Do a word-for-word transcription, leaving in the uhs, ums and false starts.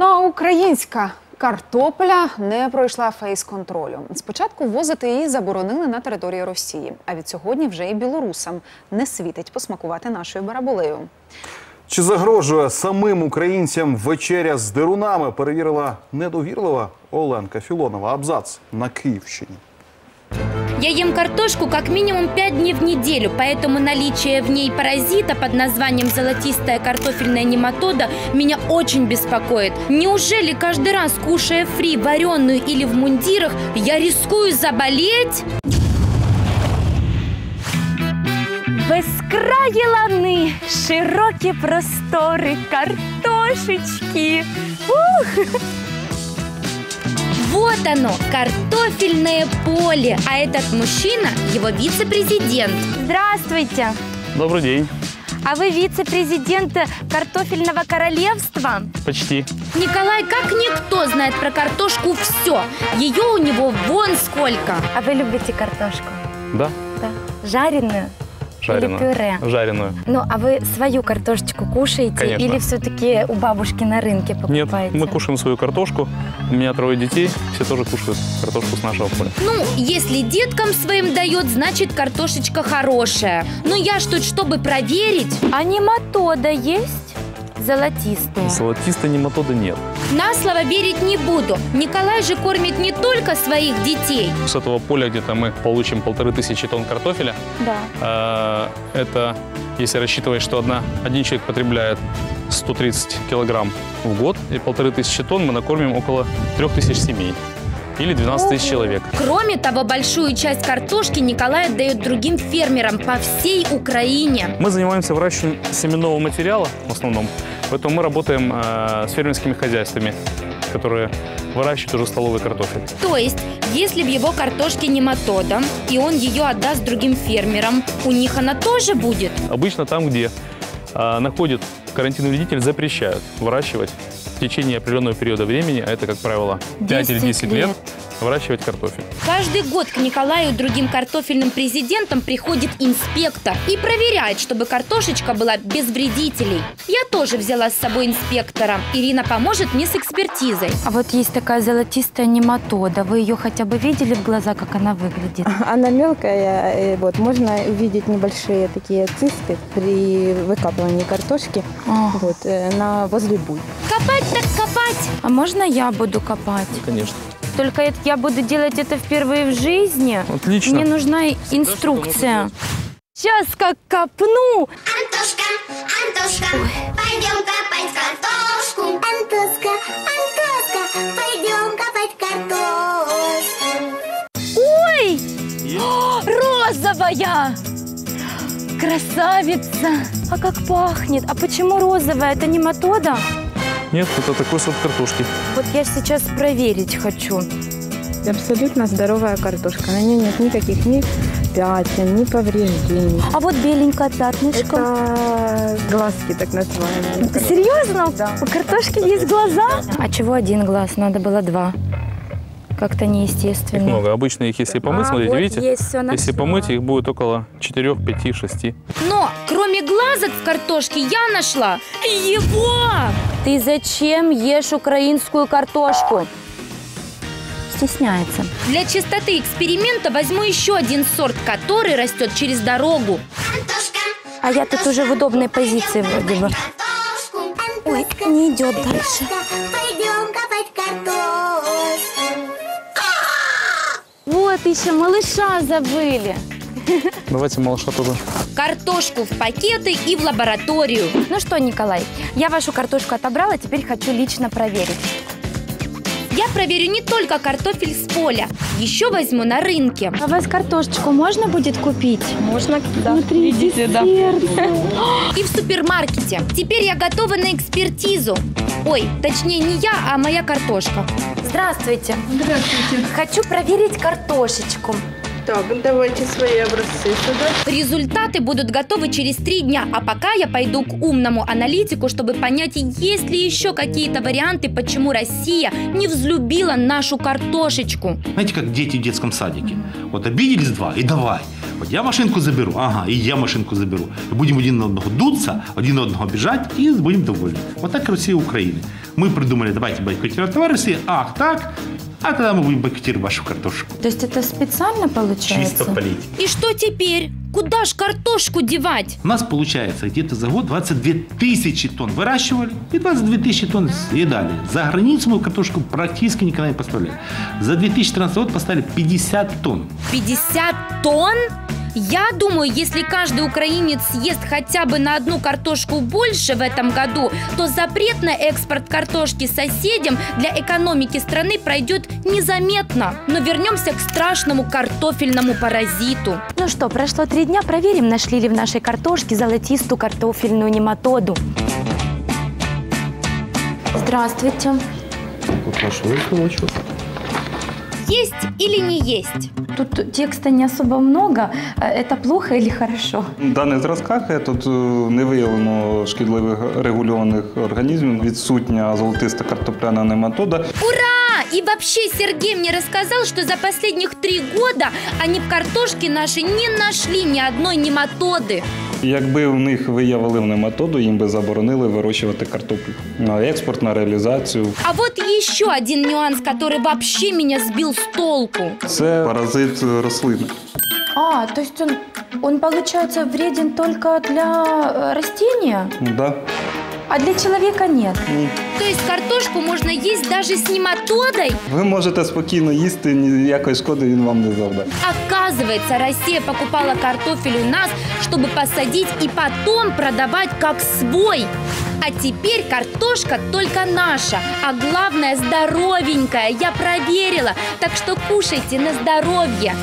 Ну а українська картопля не пройшла фейс-контролю. Спочатку ввозити її заборонили на території Росії, а від сьогодні вже і білорусам не світить посмакувати нашою бараболею. Чи загрожує самим українцям вечеря з дерунами, перевірила недовірлива Оленка Філонова. Абзац на Київщині. Я ем картошку как минимум пять дней в неделю, поэтому наличие в ней паразита под названием золотистая картофельная нематода меня очень беспокоит. Неужели каждый раз, кушая фри, вареную или в мундирах, я рискую заболеть? Безкраї лани, широкі простори, картошечки. Ух! Вот оно, картофельное поле. А этот мужчина – его вице-президент. Здравствуйте. Добрый день. А вы вице-президент картофельного королевства? Почти. Николай, как никто, знает про картошку все. Ее у него вон сколько. А вы любите картошку? Да. Да. Жареную? Жареную. Или пюре? Жареную. Ну, а вы свою картошечку кушаете? Конечно. Или все-таки у бабушки на рынке покупаете? Нет, мы кушаем свою картошку. У меня трое детей, все тоже кушают картошку с нашего поля. Ну, если деткам своим дает, значит картошечка хорошая. Ну, я ж тут, чтобы проверить. А нематода есть? Золотистая. Золотистой нематоды нет. На слово верить не буду. Николай же кормит не только своих детей. С этого поля где-то мы получим полторы тысячи тонн картофеля. Да. Это, если рассчитывать, что одна, один человек потребляет сто тридцать килограмм в год, и полторы тысячи тонн мы накормим около трех тысяч семей. Или двенадцать тысяч человек. Кроме того, большую часть картошки Николай отдает другим фермерам по всей Украине. Мы занимаемся выращиванием семенного материала в основном, поэтому мы работаем э, с фермерскими хозяйствами, которые выращивают уже столовый картофель. То есть, если в его картошке нематода, и он ее отдаст другим фермерам, у них она тоже будет? Обычно там, где э, находит карантинный вредитель, запрещают выращивать в течение определенного периода времени, а это, как правило, пять или десять лет, выращивать картофель. Каждый год к Николаю и другим картофельным президентам приходит инспектор и проверяет, чтобы картошечка была без вредителей. Я тоже взяла с собой инспектора. Ирина поможет мне с экспертизой. А вот есть такая золотистая нематода. Вы ее хотя бы видели в глаза, как она выглядит? Она мелкая, вот, можно увидеть небольшие такие цисты при выкапывании картошки, вот, на возле буй. Копать так копать! А можно я буду копать? Конечно. Только я буду делать это впервые в жизни. Отлично. Мне нужна инструкция. Сейчас как копну. Антошка, Антошка, ой, пойдем копать картошку. Антошка, Антошка, пойдем копать картошку. Ой, есть? Розовая! Красавица! А как пахнет? А почему розовая? Это нематода? Нет, это такой сорт картошки. Вот я сейчас проверить хочу. Абсолютно здоровая картошка. На ней нет никаких ни пятен, ни повреждений. А вот беленькая пятнышко. Это глазки так называемые. Ты серьезно? Да. У картошки есть глаза? А чего один глаз? Надо было два. Как-то неестественно. Их много. Обычно их, если помыть, а, смотрите, вот видите, есть, если помыть, их будет около четырёх, пяти, шести. Но кроме глазок в картошке я нашла его! Ты зачем ешь украинскую картошку? Стесняется. Для чистоты эксперимента возьму еще один сорт, который растет через дорогу. Антошка, а я тут уже в удобной позиции вроде бы. Ой, не идет дальше. Вот еще малыша забыли. Давайте малыша тоже. Картошку в пакеты и в лабораторию. Ну что, Николай, я вашу картошку отобрала, теперь хочу лично проверить. Я проверю не только картофель с поля, еще возьму на рынке. А у вас картошечку можно будет купить? Можно, да. Смотри, видите, да. И в супермаркете. Теперь я готова на экспертизу. Ой, точнее не я, а моя картошка. Здравствуйте. Здравствуйте. Хочу проверить картошечку. Так, давайте свои образцы сюда. Результаты будут готовы через три дня, а пока я пойду к умному аналитику, чтобы понять, есть ли еще какие-то варианты, почему Россия не взлюбила нашу картошечку. Знаете, как дети в детском садике. Вот обиделись два и давай. Вот я машинку заберу, ага, и я машинку заберу. И будем один на одного дуться, один на одного бежать и будем довольны. Вот так Россия и Украина. Мы придумали, давайте бойкотировать товарищи, ах, так... А тогда мы будем бойкотировать вашу картошку. То есть это специально получается? Чисто политика. И что теперь? Куда ж картошку девать? У нас получается где-то за год двадцать две тысячи тонн выращивали и двадцать две тысячи тонн съедали. За границу мы картошку практически никогда не поставляли. За две тысячи тринадцатый год поставили пятьдесят тонн. пятьдесят тонн? Я думаю, если каждый украинец съест хотя бы на одну картошку больше в этом году, то запрет на экспорт картошки соседям для экономики страны пройдет незаметно. Но вернемся к страшному картофельному паразиту. Ну что, прошло три дня, проверим, нашли ли в нашей картошке золотистую картофельную нематоду. Здравствуйте. Вот наш выхолочек. Есть или не есть? Тут текста не особо много. Это плохо или хорошо? В даних зразках тут не виявлено шкідливих регульованих організмів. Відсутня золотиста картопляна нематода. Ура! И вообще Сергей мне рассказал, что за последних три года они в картошке нашей не нашли ни одной нематоды. Якби в них виявили нематоду, им бы заборонили выращивать картоплю на экспорт, на реализацию. А вот еще один нюанс, который вообще меня сбил с толку. Это паразит рослин. А, то есть он, он получается вреден только для растения? Да. А для человека нет? Нет. То есть картошку можно есть даже с нематодой? Вы можете спокойно есть, и никакой шкоды он вам не завдает. Оказывается, Россия покупала картофель у нас, чтобы посадить и потом продавать как свой. А теперь картошка только наша, а главное здоровенькая, я проверила. Так что кушайте на здоровье.